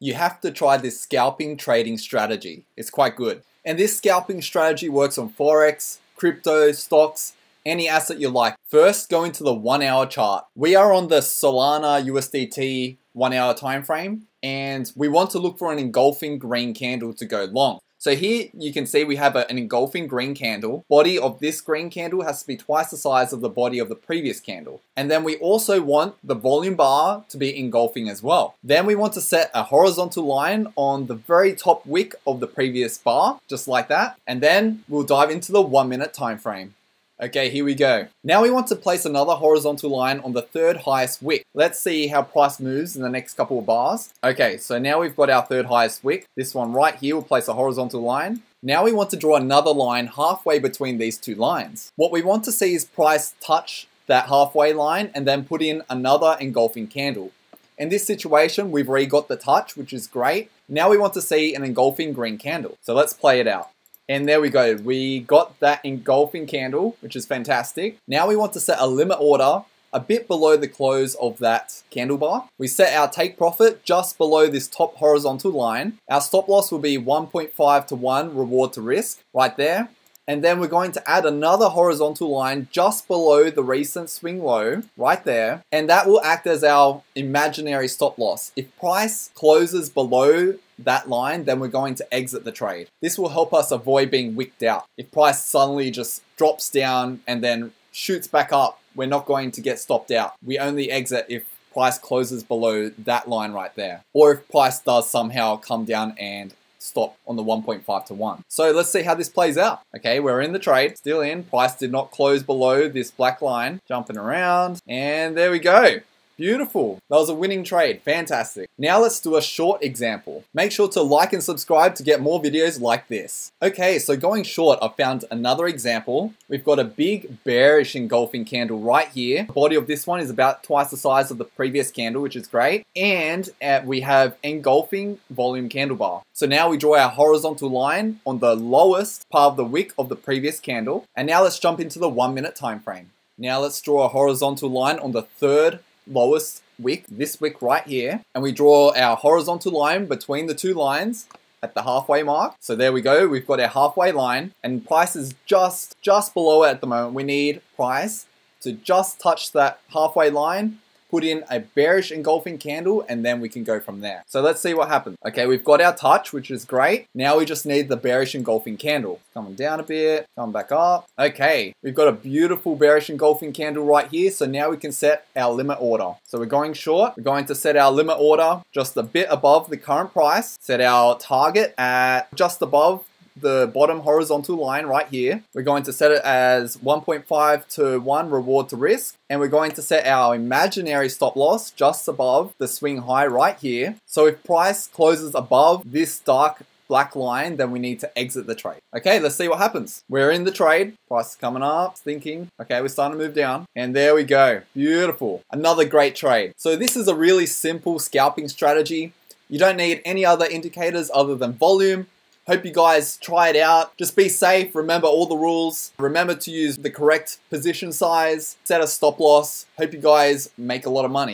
you have to try this scalping trading strategy. It's quite good. And this scalping strategy works on Forex, crypto, stocks, any asset you like. First, go into the 1 hour chart. We are on the Solana USDT 1 hour time frame, and we want to look for an engulfing green candle to go long. So here you can see we have an engulfing green candle. Body of this green candle has to be twice the size of the body of the previous candle. And then we also want the volume bar to be engulfing as well. Then we want to set a horizontal line on the very top wick of the previous bar, just like that. And then we'll dive into the 1 minute time frame. Okay, here we go. Now we want to place another horizontal line on the third highest wick. Let's see how price moves in the next couple of bars. Okay, so now we've got our third highest wick. This one right here, we'll place a horizontal line. Now we want to draw another line halfway between these two lines. What we want to see is price touch that halfway line and then put in another engulfing candle. In this situation, we've already got the touch, which is great. Now we want to see an engulfing green candle. So let's play it out. And there we go, we got that engulfing candle, which is fantastic. Now we want to set a limit order a bit below the close of that candle bar. We set our take profit just below this top horizontal line. Our stop loss will be 1.5 to 1 reward to risk, right there. And then we're going to add another horizontal line just below the recent swing low, right there. And that will act as our imaginary stop loss. If price closes below that line, then we're going to exit the trade. This will help us avoid being wicked out. If price suddenly just drops down and then shoots back up, we're not going to get stopped out. We only exit if price closes below that line right there, or if price does somehow come down and stop on the 1.5 to 1. So let's see how this plays out. Okay, we're in the trade, still in. Price did not close below this black line, jumping around, and there we go. Beautiful. That was a winning trade. Fantastic. Now let's do a short example. Make sure to like and subscribe to get more videos like this. Okay, so going short, I found another example. We've got a big bearish engulfing candle right here. The body of this one is about twice the size of the previous candle, which is great. And we have engulfing volume candle bar. So now we draw our horizontal line on the lowest part of the wick of the previous candle. And now let's jump into the 1 minute time frame. Now let's draw a horizontal line on the third lowest wick, this wick right here, and we draw our horizontal line between the two lines at the halfway mark. So there we go, we've got our halfway line, and price is just below it at the moment. We need price to just touch that halfway line, put in a bearish engulfing candle, and then we can go from there. So let's see what happens. Okay, we've got our touch, which is great. Now we just need the bearish engulfing candle. Coming down a bit, coming back up. Okay, we've got a beautiful bearish engulfing candle right here. So now we can set our limit order. So we're going short. We're going to set our limit order just a bit above the current price. Set our target at just above the bottom horizontal line right here. We're going to set it as 1.5 to 1 reward to risk, and we're going to set our imaginary stop loss just above the swing high right here. So if price closes above this dark black line, then we need to exit the trade. Okay, let's see what happens. We're in the trade, price is coming up, thinking, okay, we're starting to move down, and there we go, beautiful, another great trade. So this is a really simple scalping strategy. You don't need any other indicators other than volume. Hope you guys try it out. Just be safe, remember all the rules. Remember to use the correct position size, set a stop loss. Hope you guys make a lot of money.